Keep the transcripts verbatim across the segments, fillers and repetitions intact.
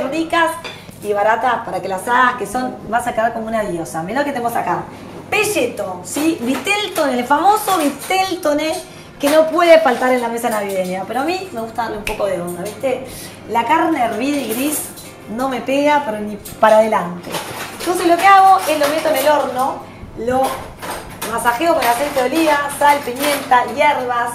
fáciles, ricas y baratas para que las hagas, que son, vas a quedar como una diosa. Mirá lo que tenemos acá. Peceto, ¿sí? Vitel Toné, el famoso Vitel Toné que no puede faltar en la mesa navideña. Pero a mí me gusta darle un poco de onda, ¿viste? La carne hervida y gris no me pega, pero ni para adelante. Entonces lo que hago es lo meto en el horno, lo masajeo con aceite de oliva, sal, pimienta, hierbas,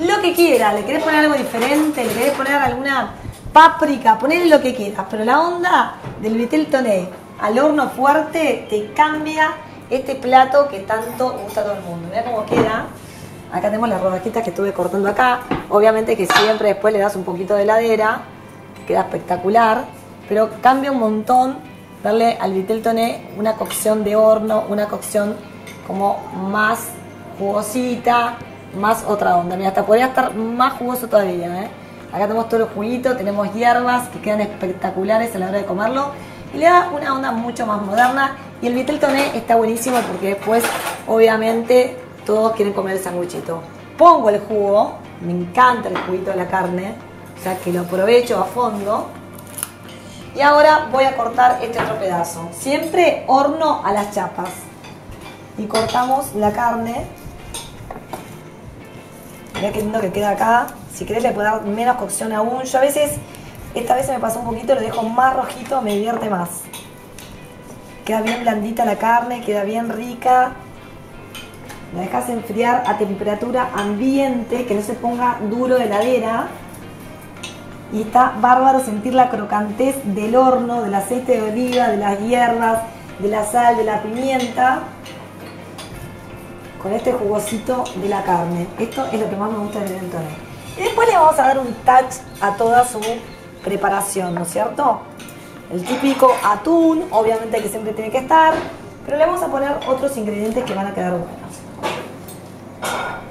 lo que quieras. Le querés poner algo diferente, le querés poner alguna páprica, ponle lo que quieras. Pero la onda del Vitel Toné al horno fuerte te cambia este plato que tanto gusta a todo el mundo. Mirá cómo queda. Acá tenemos las rodajitas que estuve cortando acá. Obviamente que siempre después le das un poquito de heladera. Queda espectacular. Pero cambia un montón darle al Vitel Toné una cocción de horno, una cocción como más jugosita, más otra onda. Mira, hasta podría estar más jugoso todavía, ¿eh? Acá tenemos todos los juguitos, tenemos hierbas que quedan espectaculares a la hora de comerlo. Y le da una onda mucho más moderna. Y el Vitel Toné está buenísimo porque después, obviamente, todos quieren comer el sanguchito. Pongo el jugo, me encanta el juguito de la carne, o sea que lo aprovecho a fondo. Y ahora voy a cortar este otro pedazo. Siempre horno a las chapas. Y cortamos la carne. Mirá qué lindo que queda acá. Si querés le puedo dar menos cocción aún. Yo a veces, esta vez se me pasó un poquito, lo dejo más rojito, me divierte más. Queda bien blandita la carne, queda bien rica. La dejas enfriar a temperatura ambiente, que no se ponga duro de heladera. Y está bárbaro sentir la crocantez del horno, del aceite de oliva, de las hierbas, de la sal, de la pimienta. Con este jugosito de la carne. Esto es lo que más me gusta del Vitel Toné. Y después le vamos a dar un touch a toda su preparación, ¿no es cierto? El típico atún, obviamente que siempre tiene que estar. Pero le vamos a poner otros ingredientes que van a quedar buenos.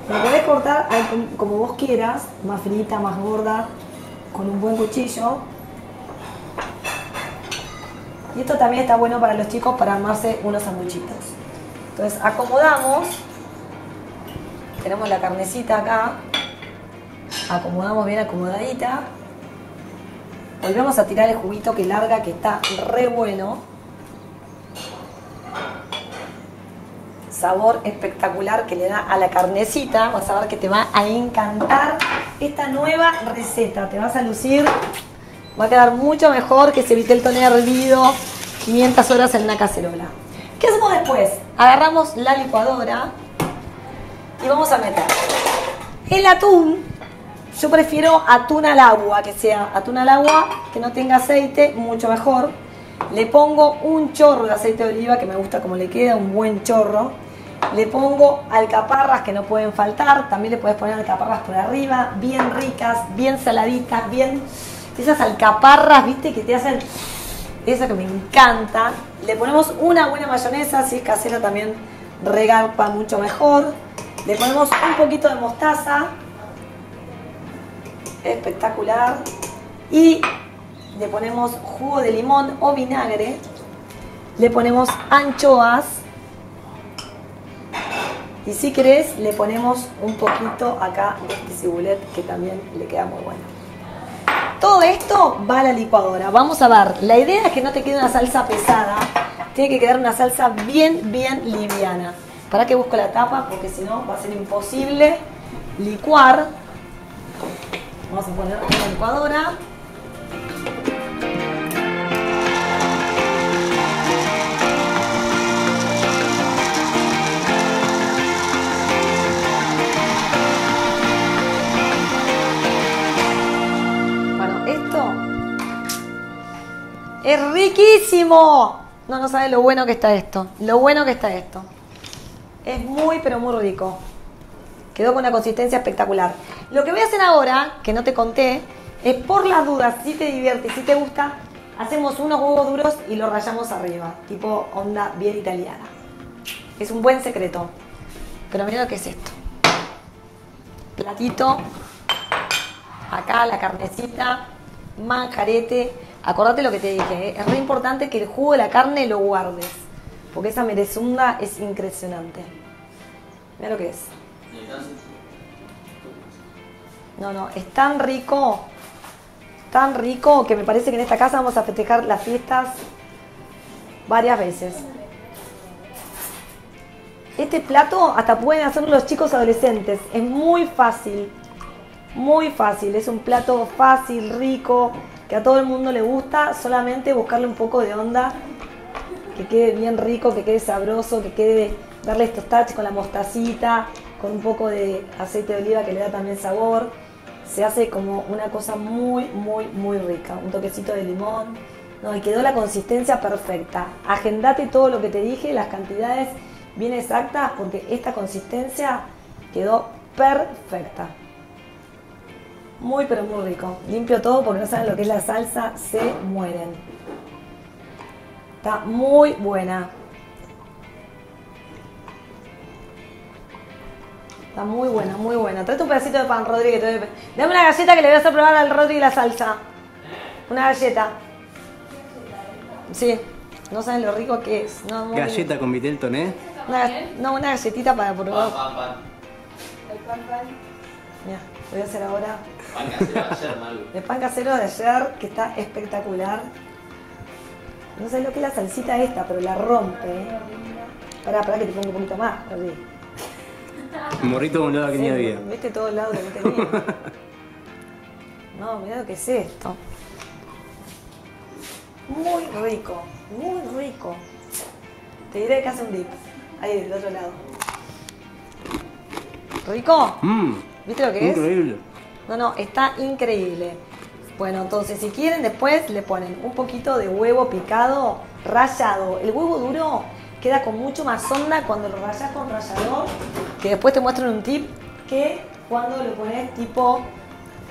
Lo podés cortar como vos quieras, más finita, más gorda, con un buen cuchillo. Y esto también está bueno para los chicos para armarse unos sanguchitos. Entonces acomodamos, tenemos la carnecita acá, acomodamos bien acomodadita. Volvemos a tirar el juguito que larga, que está re bueno. Sabor espectacular que le da a la carnecita. Vas a ver que te va a encantar esta nueva receta. Te vas a lucir. Va a quedar mucho mejor que ese Vitel Toné hervido quinientas horas en una cacerola. ¿Qué hacemos después? Agarramos la licuadora y vamos a meter el atún. Yo prefiero atún al agua, que sea atún al agua, que no tenga aceite, mucho mejor. Le pongo un chorro de aceite de oliva, que me gusta como le queda, un buen chorro. Le pongo alcaparras que no pueden faltar. También le puedes poner alcaparras por arriba, bien ricas, bien saladitas, bien... Esas alcaparras, viste, que te hacen... Eso que me encanta. Le ponemos una buena mayonesa, si es casera también regalpa mucho mejor. Le ponemos un poquito de mostaza. Espectacular. Y... le ponemos jugo de limón o vinagre, le ponemos anchoas y si querés le ponemos un poquito acá de este ciboulette que también le queda muy bueno. Todo esto va a la licuadora. Vamos a ver, la idea es que no te quede una salsa pesada, tiene que quedar una salsa bien, bien liviana. ¿Para qué busco la tapa? Porque si no va a ser imposible licuar. Vamos a poner una licuadora. ¡Es riquísimo! No, no sabes lo bueno que está esto. Lo bueno que está esto. Es muy, pero muy rico. Quedó con una consistencia espectacular. Lo que voy a hacer ahora, que no te conté, es por las dudas, si te diviertes, si te gusta, hacemos unos huevos duros y los rallamos arriba. Tipo onda bien italiana. Es un buen secreto. Pero mirá lo que es esto. Platito. Acá la carnecita. Manjarete. Acordate lo que te dije, ¿eh? Es re importante que el jugo de la carne lo guardes, porque esa merezunda es impresionante. Mira lo que es. No, no, es tan rico. tan rico que me parece que en esta casa vamos a festejar las fiestas varias veces. Este plato hasta pueden hacerlo los chicos adolescentes, es muy fácil, muy fácil, es un plato fácil, rico, que a todo el mundo le gusta, solamente buscarle un poco de onda, que quede bien rico, que quede sabroso, que quede, darle estos touch con la mostacita, con un poco de aceite de oliva que le da también sabor, se hace como una cosa muy, muy, muy rica, un toquecito de limón, no, y quedó la consistencia perfecta. Agendate todo lo que te dije, las cantidades bien exactas, porque esta consistencia quedó perfecta. Muy pero muy rico. Limpio todo porque no saben lo que es la salsa, se mueren. Está muy buena. Está muy buena, muy buena. Trae tu pedacito de pan, Rodri. Te... Dame una galleta que le voy a hacer probar al Rodri la salsa. Una galleta. Sí. No saben lo rico que es. No, muy galleta bien. Con Vitel Toné. Una, no, una galletita para probar. Pan, pan, pan. El pan, pan. Mira, voy a hacer ahora. Pan casero de ayer, Malu. El pan casero de ayer, que está espectacular. No sé lo que es la salsita esta, pero la rompe. ¿Eh? Pará, pará que te pongo un poquito más, Rodri. Morrito de un lado que ni había. Viste todo el lado que no tenía. No, mirá lo que es esto. Muy rico, muy rico. Te diré que hace un dip. Ahí del otro lado. ¿Rico? Mm, ¿viste lo que es? Increíble. No, no, está increíble. Bueno, entonces si quieren después le ponen un poquito de huevo picado, rallado. El huevo duro queda con mucho más onda cuando lo rayas con rallador. Que después te muestro un tip que cuando lo pones tipo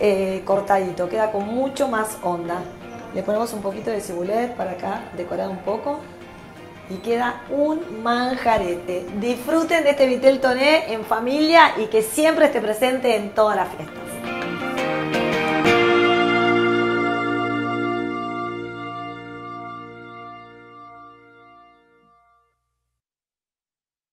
eh, cortadito. Queda con mucho más onda. Le ponemos un poquito de ciboulette para acá, decorar un poco. Y queda un manjarete. Disfruten de este Vitel Toné en familia y que siempre esté presente en todas las fiestas.